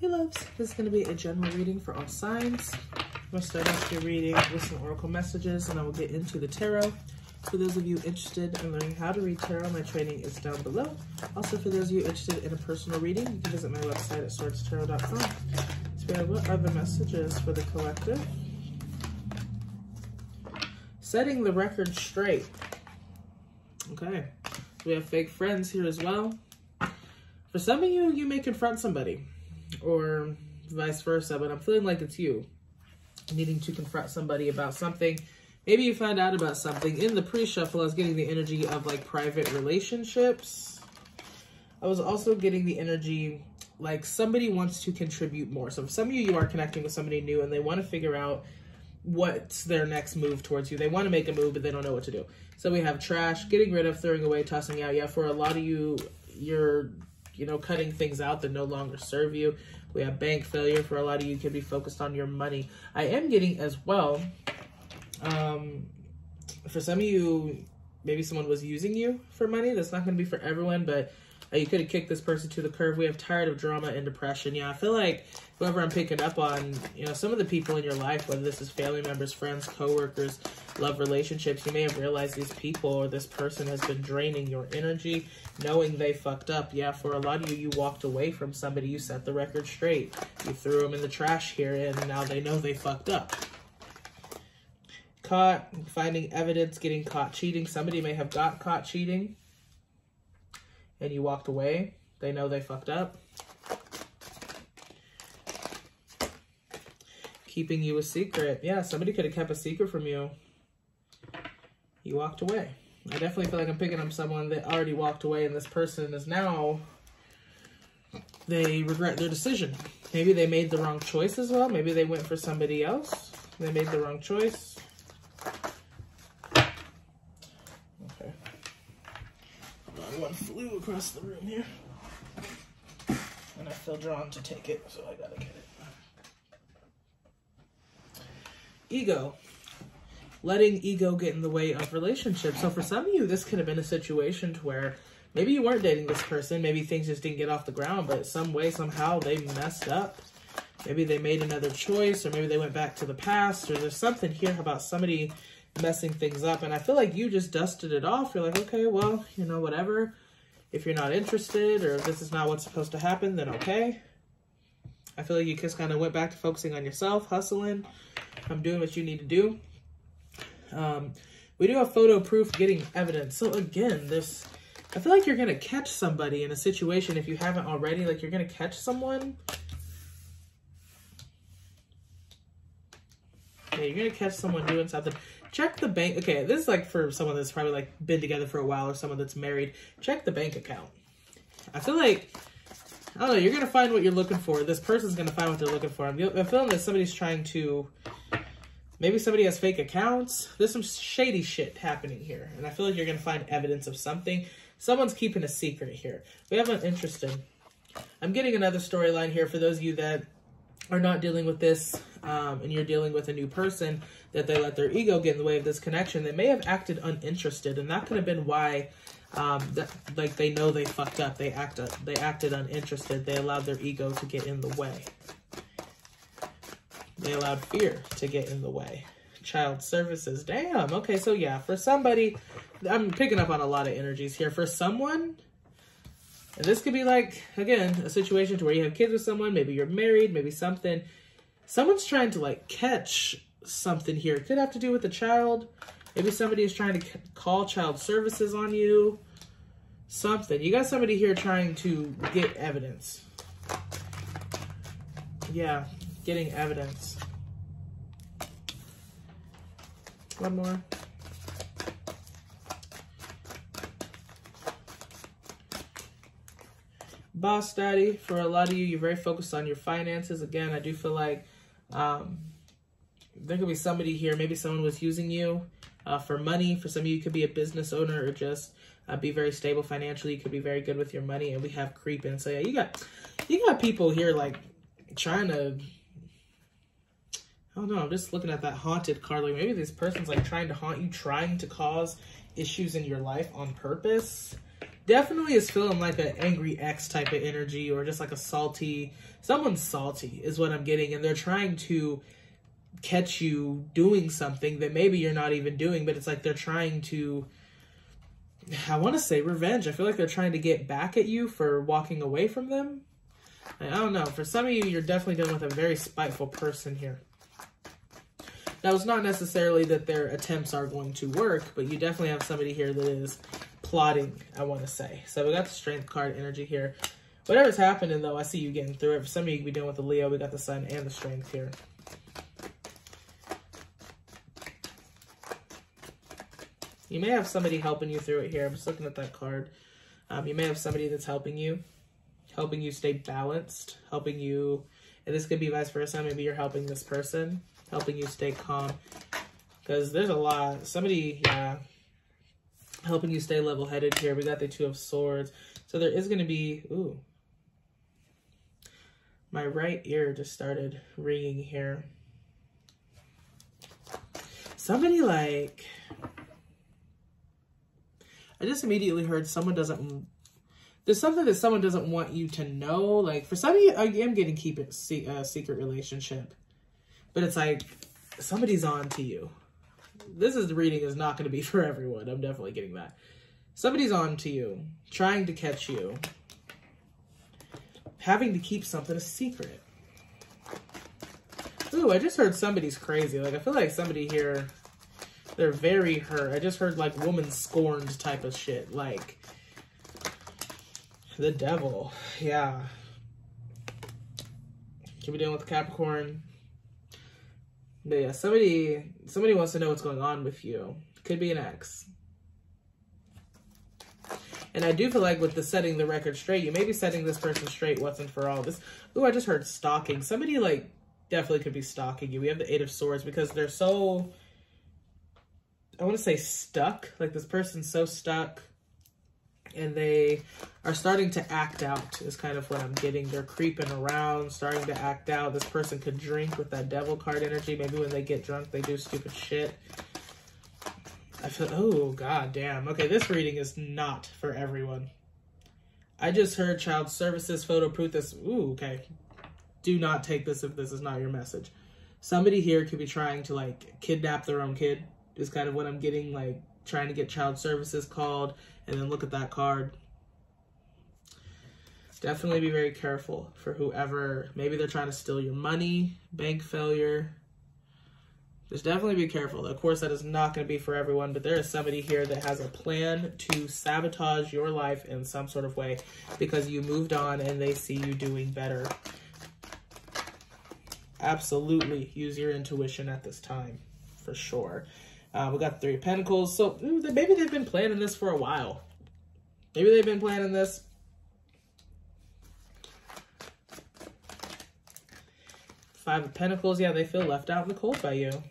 Hey loves, this is going to be a general reading for all signs. I'm going to start off your reading with some oracle messages and I will get into the tarot. For those of you interested in learning how to read tarot, my training is down below. Also for those of you interested in a personal reading, you can visit my website at swordstarot.com. Spirit, what are the messages for the collective? Setting the record straight. Okay, we have fake friends here as well. For some of you, you may confront somebody, or vice versa, but I'm feeling like it's you needing to confront somebody about something. Maybe you found out about something. In the pre-shuffle, I was getting the energy of like private relationships. I was also getting the energy like somebody wants to contribute more. So for some of you, you are connecting with somebody new and they want to figure out what's their next move towards you. They want to make a move, but they don't know what to do. So we have trash, getting rid of, throwing away, tossing out. Yeah, for a lot of you, you're cutting things out that no longer serve you. We have bank failure. For a lot of you, can be focused on your money. I am getting as well, for some of you, maybe someone was using you for money. That's not going to be for everyone, but you could have kicked this person to the curb. We have tired of drama and depression. Yeah, I feel like whoever I'm picking up on, some of the people in your life, whether this is family members, friends, coworkers, love relationships, you may have realized these people or this person has been draining your energy, knowing they fucked up. Yeah, for a lot of you, you walked away from somebody, you set the record straight, you threw them in the trash here, and now they know they fucked up. Caught, finding evidence, getting caught cheating. Somebody may have got caught cheating and you walked away. They know they fucked up. Keeping you a secret. Yeah, somebody could have kept a secret from you. You walked away. I definitely feel like I'm picking up someone that already walked away and this person is now, they regret their decision. Maybe they made the wrong choice as well. Maybe they went for somebody else. They made the wrong choice. Okay. Hold on, one flew across the room here. And I feel drawn to take it, so I gotta get it. Ego. Letting ego get in the way of relationships. So for some of you, this could have been a situation to where maybe you weren't dating this person. Maybe things just didn't get off the ground, but some way, somehow they messed up. Maybe they made another choice, or maybe they went back to the past, or there's something here about somebody messing things up. And I feel like you just dusted it off. You're like, okay, well, whatever. If you're not interested, or if this is not what's supposed to happen, then okay. I feel like you just kind of went back to focusing on yourself, hustling. I'm doing what you need to do. We do have photo proof, getting evidence. So again, this, I feel like you're going to catch somebody in a situation if you haven't already, like you're going to catch someone. Yeah, you're going to catch someone doing something. Check the bank. Okay. This is like for someone that's probably like been together for a while or someone that's married. Check the bank account. I feel like, I don't know, you're going to find what you're looking for. This person's going to find what they're looking for. I'm feeling that somebody's trying to, maybe somebody has fake accounts. There's some shady shit happening here. And I feel like you're going to find evidence of something. Someone's keeping a secret here. We have an interesting. I'm getting another storyline here for those of you that are not dealing with this and you're dealing with a new person that they let their ego get in the way of this connection. They may have acted uninterested, and that could have been why like they know they fucked up. They acted uninterested. They allowed their ego to get in the way. They allowed fear to get in the way. Child services. Damn. Okay. So yeah, for somebody, I'm picking up on a lot of energies here. For someone, and this could be like, again, a situation to where you have kids with someone, maybe you're married, maybe something. Someone's trying to like catch something here. It could have to do with a child. Maybe somebody is trying to call child services on you. Something. You got somebody here trying to get evidence. Yeah. Getting evidence. One more. Boss daddy. For a lot of you, you're very focused on your finances. Again, I do feel like there could be somebody here. Maybe someone was using you for money. For some of you, you could be a business owner or just be very stable financially. You could be very good with your money. And we have creeping. So yeah, you got people here like trying to, I don't know, I'm just looking at that haunted card. Like maybe this person's like trying to haunt you, trying to cause issues in your life on purpose. definitely is feeling like an angry ex type of energy, or just like a salty, someone's salty is what I'm getting. And they're trying to catch you doing something that maybe you're not even doing, but it's like they're trying to, I want to say revenge. I feel like they're trying to get back at you for walking away from them. I don't know. For some of you, you're definitely dealing with a very spiteful person here. Now, it's not necessarily that their attempts are going to work, but you definitely have somebody here that is plotting, I want to say. So we got the Strength card energy here. Whatever's happening, though, I see you getting through it. For some of you, you can be dealing with the Leo. We got the Sun and the Strength here. You may have somebody helping you through it here. I'm just looking at that card. You may have somebody that's helping you stay balanced, helping you, and this could be vice versa. Maybe you're helping this person, helping you stay calm, because there's a lot. Somebody, yeah, helping you stay level-headed here. We got the Two of Swords. So there is going to be, ooh, my right ear just started ringing here. Somebody like, I just immediately heard someone doesn't, there's something that someone doesn't want you to know. Like for some of you, I am getting keep it secret relationship, but it's like somebody's on to you. This is the reading is not going to be for everyone. I'm definitely getting that. Somebody's on to you, trying to catch you, having to keep something a secret. Ooh, I just heard somebody's crazy. Like I feel like somebody here, they're very hurt. I just heard like woman scorned type of shit. Like the devil. Yeah. Can we deal with the Capricorn? But yeah, somebody wants to know what's going on with you. Could be an ex. And I do feel like with the setting the record straight, you may be setting this person straight once and for all. This, ooh, I just heard stalking. Somebody like definitely could be stalking you. We have the Eight of Swords because they're so, I want to say stuck, like this person's so stuck and they are starting to act out is kind of what I'm getting. They're creeping around, starting to act out. This person could drink with that devil card energy. Maybe when they get drunk, they do stupid shit. I feel, oh, God damn. Okay, this reading is not for everyone. I just heard child services, photo proof. This, ooh, okay. Do not take this if this is not your message. Somebody here could be trying to like kidnap their own kid. Is kind of what I'm getting, like trying to get child services called, and then look at that card. Definitely be very careful for whoever, maybe they're trying to steal your money, bank failure. Just definitely be careful. Of course, that is not going to be for everyone, but there is somebody here that has a plan to sabotage your life in some sort of way because you moved on and they see you doing better. Absolutely use your intuition at this time, for sure. We got Three of Pentacles. So ooh, maybe they've been planning this for a while. Maybe they've been planning this. Five of Pentacles. Yeah, they feel left out in the cold by you.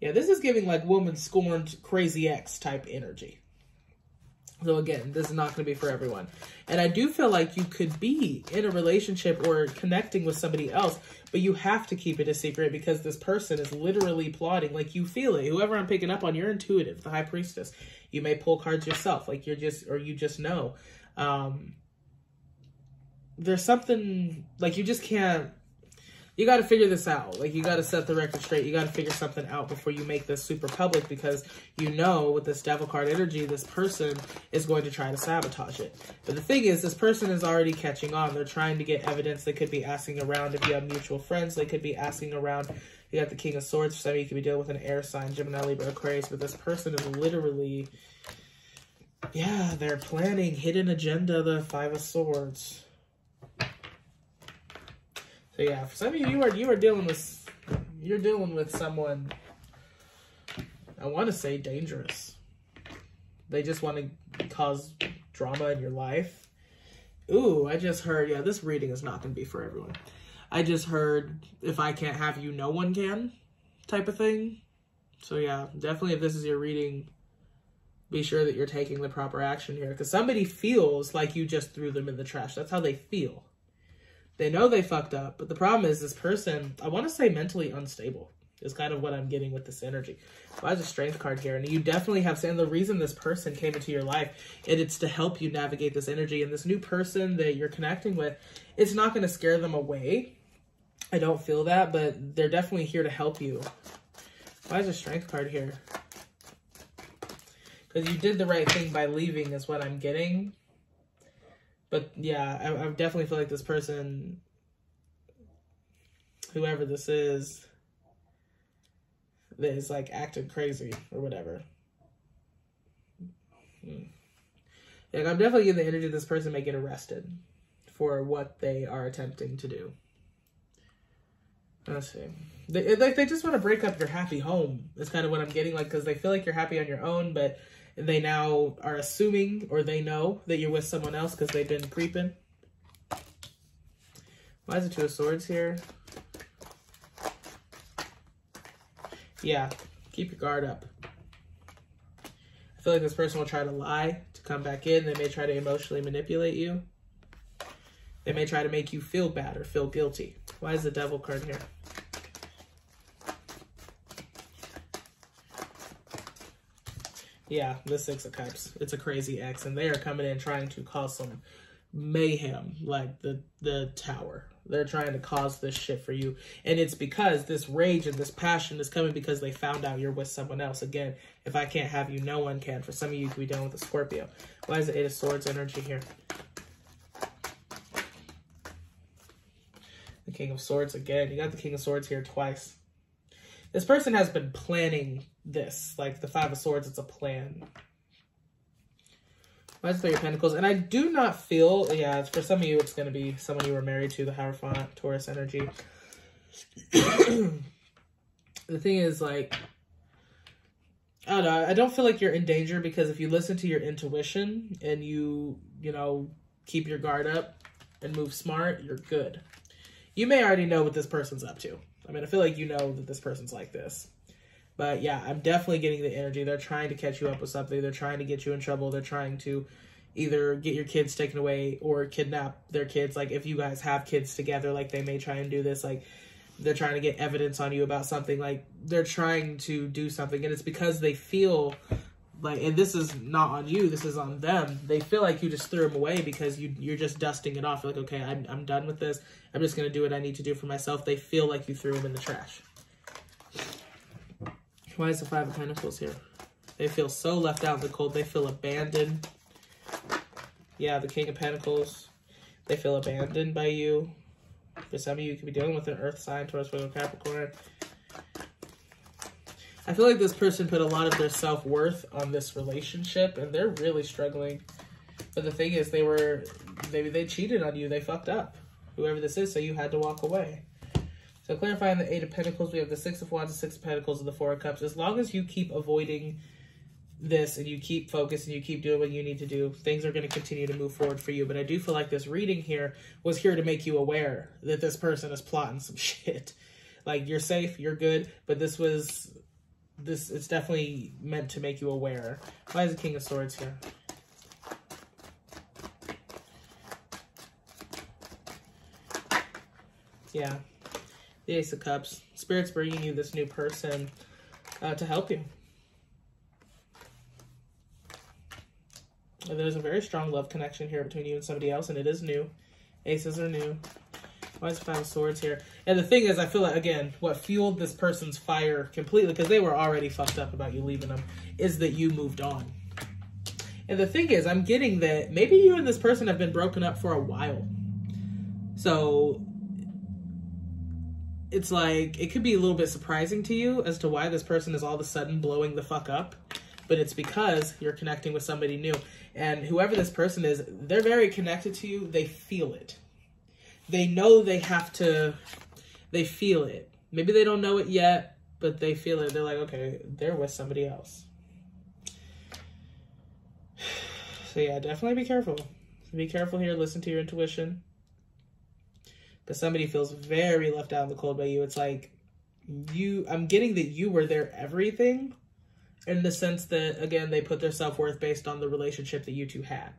Yeah, this is giving like woman scorned, crazy ex type energy. So again, this is not going to be for everyone. And I do feel like you could be in a relationship or connecting with somebody else, but you have to keep it a secret because this person is literally plotting. Like you feel it. Whoever I'm picking up on, you're intuitive, the High Priestess. You may pull cards yourself. Like you're just, or you just know. There's something like you just can't, you got to figure this out. Like you got to set the record straight. You got to figure something out before you make this super public because you know with this devil card energy, this person is going to try to sabotage it. But the thing is, this person is already catching on. They're trying to get evidence. They could be asking around if you have mutual friends. They could be asking around. You got the King of Swords. For some of you could be dealing with an air sign, Gemini, Libra, Aquarius, but this person is literally, yeah, they're planning hidden agenda, the Five of Swords. So yeah, for some of you, you are dealing with, you're dealing with someone, I want to say dangerous. They just want to cause drama in your life. Ooh, I just heard, yeah, this reading is not going to be for everyone. I just heard, if I can't have you, no one can, type of thing. So yeah, definitely if this is your reading, be sure that you're taking the proper action here. Because somebody feels like you just threw them in the trash. That's how they feel. They know they fucked up, but the problem is this person, I want to say mentally unstable. is kind of what I'm getting with this energy. Why is a strange card here? And you definitely have seen the reason this person came into your life, and it's to help you navigate this energy. And this new person that you're connecting with, it's not going to scare them away. I don't feel that, but they're definitely here to help you. Why is a strength card here? Because you did the right thing by leaving is what I'm getting. But yeah, I definitely feel like this person, whoever this is, that is like acting crazy or whatever. Like, I'm definitely getting the energy this person may get arrested for what they are attempting to do. Let's see. They just want to break up your happy home. That's kind of what I'm getting, like, because they feel like you're happy on your own, but they now are assuming, or they know that you're with someone else because they've been creeping. Why is it 2 of Swords here? Yeah, keep your guard up. I feel like this person will try to lie to come back in. They may try to emotionally manipulate you. They may try to make you feel bad or feel guilty. Why is the Devil card here? Yeah, the 6 of Cups. It's a crazy ex, and they are coming in trying to cause some mayhem, like the Tower. They're trying to cause this shit for you. And it's because this rage and this passion is coming because they found out you're with someone else. Again, if I can't have you, no one can. For some of you, you could be done with a Scorpio. Why is the 8 of Swords energy here? The King of Swords again. You got the King of Swords here twice. This person has been planning this. Like the 5 of Swords, it's a plan. Why is the 3 of Pentacles? And I do not feel, yeah, for some of you, it's going to be someone you were married to, the Hierophant, Taurus energy. The thing is, like, I don't know. I don't feel like you're in danger, because if you listen to your intuition and you know, keep your guard up and move smart, you're good. You may already know what this person's up to. I mean, I feel like you know that this person's like this. But yeah, I'm definitely getting the energy. They're trying to catch you up with something. They're trying to get you in trouble. They're trying to either get your kids taken away or kidnap their kids. Like, if you guys have kids together, like, they may try and do this. Like, they're trying to get evidence on you about something. Like, they're trying to do something. And it's because they feel like, and this is not on you, this is on them. They feel like you just threw them away because you're just dusting it off. You're like, okay, I'm done with this. I'm just going to do what I need to do for myself. They feel like you threw them in the trash. Why is the 5 of Pentacles here? They feel so left out in the cold. They feel abandoned. Yeah, the King of Pentacles. They feel abandoned by you. For some of you, you could be dealing with an earth sign, Taurus, Virgo, Capricorn. I feel like this person put a lot of their self-worth on this relationship, and they're really struggling. But the thing is, maybe they cheated on you. They fucked up, whoever this is, so you had to walk away. So clarifying the 8 of Pentacles, we have the 6 of Wands, the 6 of Pentacles, and the 4 of Cups. As long as you keep avoiding this and you keep focused and you keep doing what you need to do, things are going to continue to move forward for you. But I do feel like this reading here was here to make you aware that this person is plotting some shit. Like, you're safe, you're good, but it's definitely meant to make you aware. Why is the King of Swords here? Yeah. The 8 of Cups. Spirit's bringing you this new person to help you. And there's a very strong love connection here between you and somebody else, and it is new. Aces are new. Why is the 5 of Swords here? And the thing is, I feel like, again, what fueled this person's fire completely, because they were already fucked up about you leaving them, is that you moved on. And the thing is, I'm getting that maybe you and this person have been broken up for a while. So it's like, it could be a little bit surprising to you as to why this person is all of a sudden blowing the fuck up. But it's because you're connecting with somebody new. And whoever this person is, they're very connected to you. They feel it. They know they have to, they feel it. Maybe they don't know it yet, but they feel it. They're like, okay, they're with somebody else. So yeah, definitely be careful. Be careful here. Listen to your intuition. Because somebody feels very left out in the cold by you. It's like, I'm getting that you were their everything, in the sense that, again, they put their self-worth based on the relationship that you two had.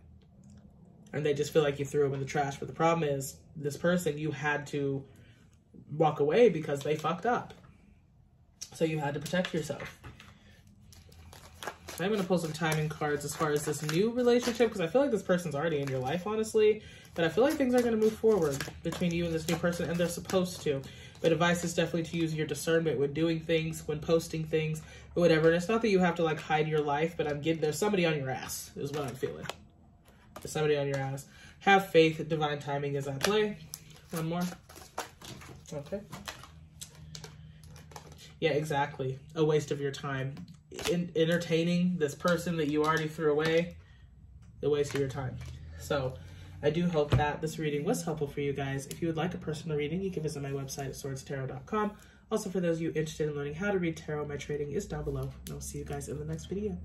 And they just feel like you threw them in the trash. But the problem is, this person, you had to walk away because they fucked up. So you had to protect yourself. I'm going to pull some timing cards as far as this new relationship, because I feel like this person's already in your life, honestly. But I feel like things are going to move forward between you and this new person, and they're supposed to. But advice is definitely to use your discernment when doing things, when posting things, or whatever. And it's not that you have to like hide your life, but I'm getting there's somebody on your ass is what I'm feeling. There's somebody on your ass. Have faith. Divine timing is at play. One more. Okay. Yeah, exactly. A waste of your time. Entertaining this person that you already threw away, the waste of your time. So I do hope that this reading was helpful for you guys. If you would like a personal reading, you can visit my website at swordstarot.com. Also, for those of you interested in learning how to read tarot, my trading is down below, and I'll see you guys in the next video.